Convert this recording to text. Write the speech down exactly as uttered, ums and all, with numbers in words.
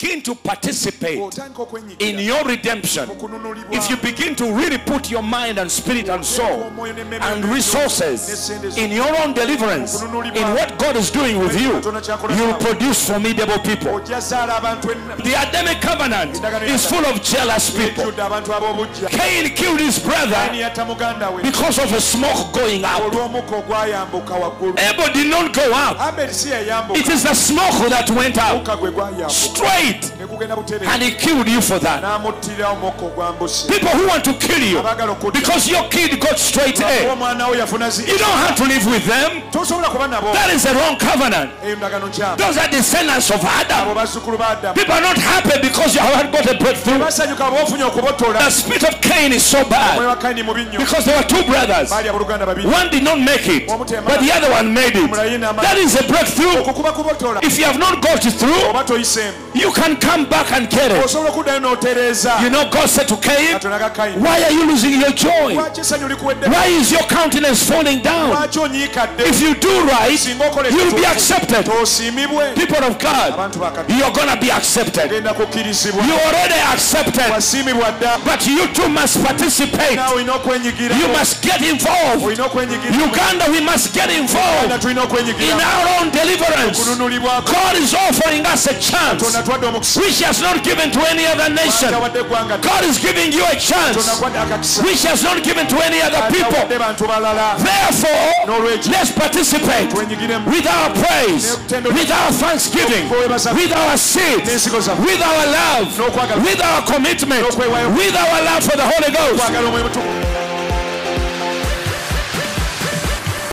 begin to participate in your redemption, if you begin to really put your mind and spirit and soul and resources in your own deliverance, in what God is doing with you, you will produce formidable people. The Adamic covenant is full of jealous people. Cain killed his brother because of a smoke going up. Abel did not go up. It is the smoke that went out straight, and he killed you for that. People who want to kill you because your kid got straight A, you don't have to live with them. That is the wrong covenant. Those are descendants of Adam. People are not happy because you haven't got a breakthrough. The spirit of Cain is so bad because there were two brothers. One did not make it, but the other one made it. That is a breakthrough. If you have not got it through, you can come back and get it. You know, God said to Cain, why are you losing your joy? Why is your countenance falling down? If you do right, you'll be accepted. People of God, you're going to be accepted. You're already accepted, but you too must participate. You must get involved. Uganda, we must get involved in our own deliverance. God is offering us a chance which he has not given to any other nation. God is giving you a chance which he has not given to any other people. Therefore, let's participate with our praise, with our thanksgiving, with our seed, with our love, with our commitment, with our love for the Holy Ghost.